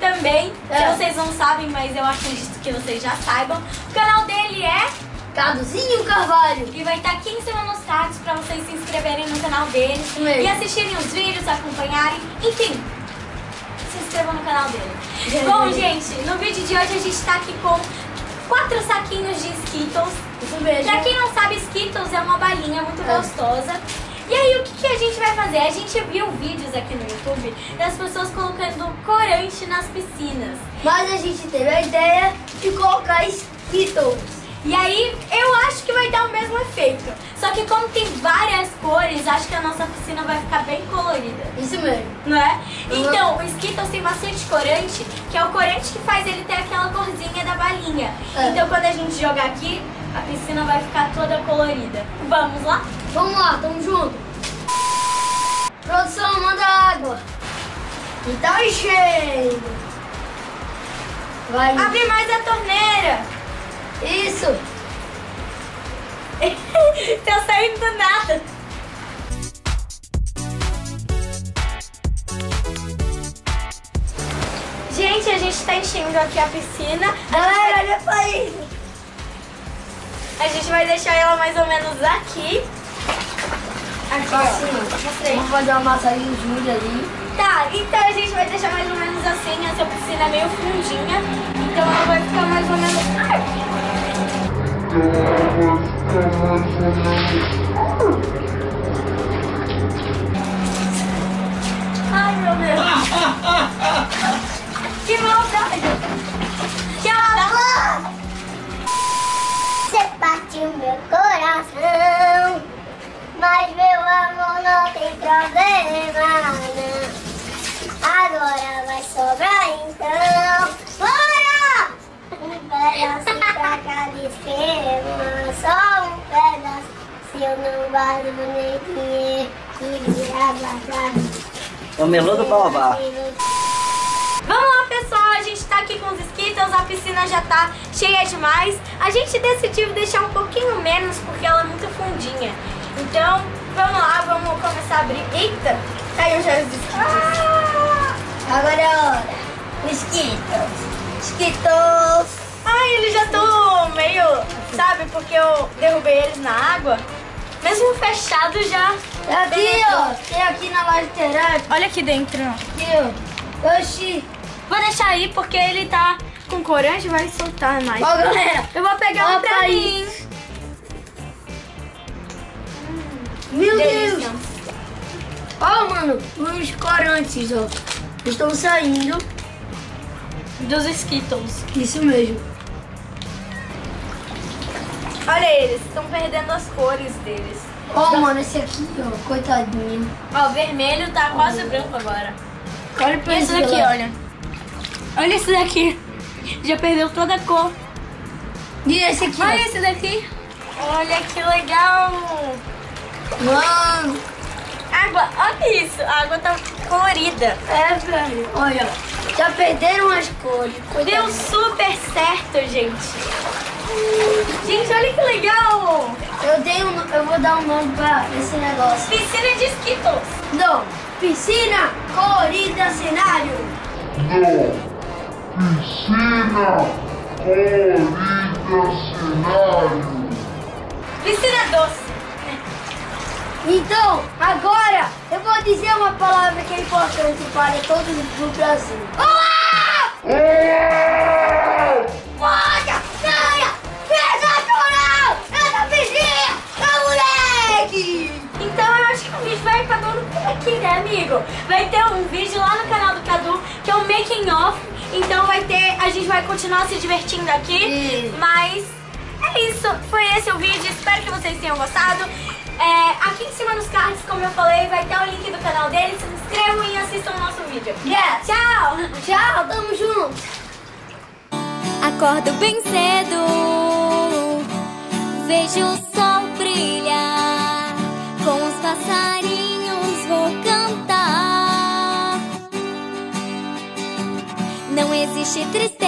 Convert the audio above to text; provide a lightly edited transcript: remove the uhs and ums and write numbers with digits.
também, que vocês não sabem, mas eu acredito que vocês já saibam. O canal dele é Caduzinho Carvalho. E vai estar aqui em cima nos cards pra vocês se inscreverem no canal dele e assistirem os vídeos, acompanharem, enfim. Se inscrevam no canal dele. Bom, gente, no vídeo de hoje a gente tá aqui com 4 saquinhos de Skittles. Isso mesmo. Pra quem não sabe, Skittles é uma balinha muito gostosa. E aí, o que a gente vai fazer? A gente viu vídeos aqui no YouTube das pessoas colocando corante nas piscinas. Mas a gente teve a ideia de colocar Skittles. E aí, eu acho que vai dar o mesmo efeito. Só que como tem várias cores, acho que a nossa piscina vai ficar bem colorida. Isso mesmo. Não é? Uhum. Então, o Skittles tem bastante corante, que é o corante que faz ele ter aquela corzinha da balinha. Então, quando a gente jogar aqui, a piscina vai ficar toda colorida. Vamos lá? Vamos lá, tamo junto. Produção, manda água. E tá enchendo. Vai. Abre mais a torneira. Isso! Tá saindo do nada! Gente, a gente tá enchendo aqui a piscina. Ai, olha pra isso! A gente vai deixar ela mais ou menos aqui. Aqui, assim. Vamos fazer uma massagem de Júlia ali. Tá, então a gente vai deixar mais ou menos assim. Essa piscina é meio fundinha, então ela vai ficar mais ou menos aqui. Ai, meu Deus. Que maldade. Que maldade. Você partiu meu coração, mas meu amor não tem problema, não. Agora vai sobrar então. Bora! Um pedacinho pra cada esquema, só um pedaço. Se eu não guardo nem dinheiro, que virar guardar. É o melô do Baobá. Vamos lá, pessoal, a gente tá aqui com os Skittles, a piscina já tá cheia demais. A gente decidiu deixar um pouquinho menos porque ela é muito fundinha. Então, vamos lá, vamos começar a abrir. Eita, saiu já os Skittles. Agora é a hora. Os Skittles. Skittles. Ai, eles já estão meio, sabe, porque eu derrubei eles na água. Mesmo fechado já. Aqui, ó. Tem aqui na loja inteira. Olha aqui dentro. Aqui, ó. Oxi. Vou deixar aí porque ele tá com corante, vai soltar mais. Ó, galera. Eu vou pegar um pra mim. Meu Deus. Ó, mano, os corantes, ó. Estão saindo dos Skittles. Isso mesmo. Olha eles, estão perdendo as cores deles. Ó, mano, esse aqui, ó, coitadinho. Ó, o vermelho tá quase branco agora. Olha pra esse daqui, olha. Olha esse daqui. Já perdeu toda a cor. E esse aqui? Olha esse daqui. Olha que legal. Mano. Água, olha isso. A água tá colorida. É, velho. Olha, já perderam as cores. Coitadinho. Deu super certo, gente. Gente, olha que legal! Eu vou dar um nome pra esse negócio. Piscina de Skittles. Não, piscina colorida cenário. Não, piscina colorida cenário. Piscina doce. Então, agora eu vou dizer uma palavra que é importante para todo o Brasil. Olá! Olá! Olha! Aqui, né, amigo? Vai ter um vídeo lá no canal do Cadu, que é o making of. Então vai ter, a gente vai continuar se divertindo aqui. Mas é isso, foi esse o vídeo. Espero que vocês tenham gostado. Aqui em cima nos cards, como eu falei, vai ter o link do canal dele. Se inscrevam e assistam o nosso vídeo. Tchau! Tchau, tamo junto! Acordo bem cedo, vejo o sol brilhar com os passarinhos. Vou cantar. Não existe tristeza.